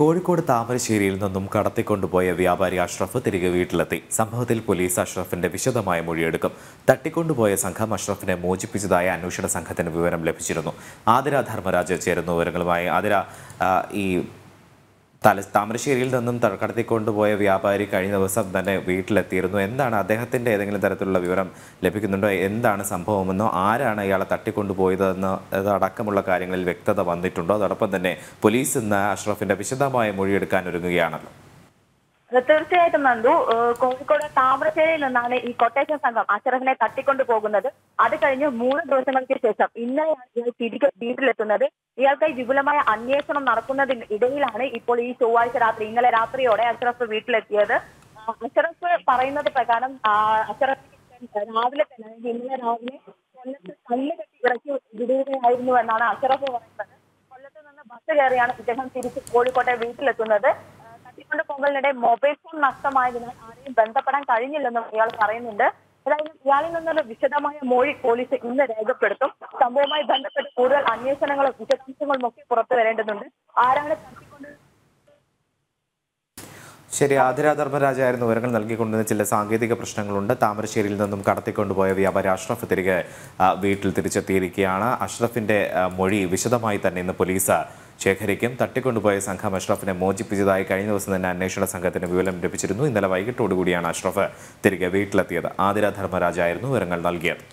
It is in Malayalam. കോഴിക്കോട് താമരശ്ശേരിയിൽ നിന്നും കടത്തിക്കൊണ്ടുപോയ വ്യാപാരി അഷ്റഫ് തിരികെ വീട്ടിലെത്തി. സംഭവത്തിൽ പോലീസ് അഷ്റഫിന്റെ വിശദമായ മൊഴിയെടുക്കും. തട്ടിക്കൊണ്ടുപോയ സംഘം അഷ്റഫിനെ മോചിപ്പിച്ചതായ അന്വേഷണ സംഘത്തിന് വിവരം ലഭിച്ചിരുന്നു. ആതിര ധർമ്മരാജ് ചേരുന്നു വിവരങ്ങളുമായി. ആതിര, ഈ താമരശ്ശേരിയിൽ നിന്നും കടത്തിക്കൊണ്ടുപോയ വ്യാപാരി കഴിഞ്ഞ ദിവസം തന്നെ വീട്ടിലെത്തിയിരുന്നു. എന്താണ് അദ്ദേഹത്തിന്റെ ഏതെങ്കിലും തരത്തിലുള്ള വിവരം ലഭിക്കുന്നുണ്ടോ? എന്താണ് സംഭവമെന്നോ ആരാണ് ഇയാളെ തട്ടിക്കൊണ്ടുപോയതെന്ന് അടക്കമുള്ള കാര്യങ്ങളിൽ വ്യക്തത വന്നിട്ടുണ്ടോ? അതോടൊപ്പം തന്നെ പോലീസ് ഇന്ന് അഷ്റഫിന്റെ വിശദമായ മൊഴിയെടുക്കാൻ ഒരുങ്ങുകയാണല്ലോ. തീർച്ചയായിട്ടും നന്ദു, കോഴിക്കോട് താമരശ്ശേരിയിൽ നിന്നാണ് ഈ കൊട്ടേഷൻ സംഘം അഷ്റഫിനെ തട്ടിക്കൊണ്ടു പോകുന്നത്. അത് കഴിഞ്ഞ് 3 ദിവസങ്ങൾക്ക് ശേഷം ഇന്നലെയാണ് ഇയാൾ തിരികെ വീട്ടിലെത്തുന്നത്. ഇയാൾക്കായി വിപുലമായ അന്വേഷണം നടക്കുന്നതിന് ഇടയിലാണ് ഇപ്പോൾ ഈ ചൊവ്വാഴ്ച രാത്രി, ഇന്നലെ രാത്രിയോടെ അഷ്റഫ് വീട്ടിലെത്തിയത്. അഷ്റഫ് പറയുന്നത് പ്രകാരം അഷ്റഫ് രാവിലെ തന്നെ, ഇന്നലെ രാവിലെ കൊല്ലത്ത് കല്ല് കെട്ടി ഇറക്കി വിടുകയായിരുന്നു എന്നാണ് അഷ്റഫ് പറയുന്നത്. കൊല്ലത്ത് നിന്ന് ബസ് കയറിയാണ് ഇദ്ദേഹം തിരിച്ച് കോഴിക്കോട്ടെ വീട്ടിലെത്തുന്നത്. തട്ടിക്കൊണ്ട് പോകലിനിടെ മൊബൈൽ ഫോൺ നഷ്ടമായതിനാൽ ആരെയും ബന്ധപ്പെടാൻ കഴിഞ്ഞില്ലെന്നും ഇയാൾ പറയുന്നുണ്ട്. അതായത് ഇയാളിൽ നിന്നുള്ള വിശദമായ മൊഴി പോലീസ് ഇന്ന് രേഖപ്പെടുത്തും. സംഭവവുമായി ബന്ധപ്പെട്ട് കൂടുതൽ അന്വേഷണങ്ങളും വിശദാംശങ്ങളും ഒക്കെ പുറത്തു വരേണ്ടതുണ്ട്. ആരാണ് തട്ടിക്കൊണ്ട്? ശരി, ആതിര ധർമ്മരാജായിരുന്നു വിവരങ്ങൾ നൽകിക്കൊണ്ടിരുന്ന. ചില സാങ്കേതിക പ്രശ്നങ്ങളുണ്ട്. താമരശ്ശേരിയിൽ നിന്നും കടത്തിക്കൊണ്ടുപോയ വ്യാപാരി അഷ്റഫ് തിരികെ വീട്ടിൽ തിരിച്ചെത്തിയിരിക്കുകയാണ്. അഷ്റഫിന്റെ മൊഴി വിശദമായി തന്നെ ഇന്ന് പോലീസ് ശേഖരിക്കും. തട്ടിക്കൊണ്ടുപോയ സംഘം അഷ്റഫിനെ മോചിപ്പിച്ചതായി കഴിഞ്ഞ ദിവസം തന്നെ അന്വേഷണ സംഘത്തിന് വിവരം ലഭിച്ചിരുന്നു. ഇന്നലെ വൈകിട്ടോടുകൂടിയാണ് അഷ്റഫ് തിരികെ വീട്ടിലെത്തിയത്. ആതിര ധർമ്മരാജായിരുന്നു വിവരങ്ങൾ നൽകിയത്.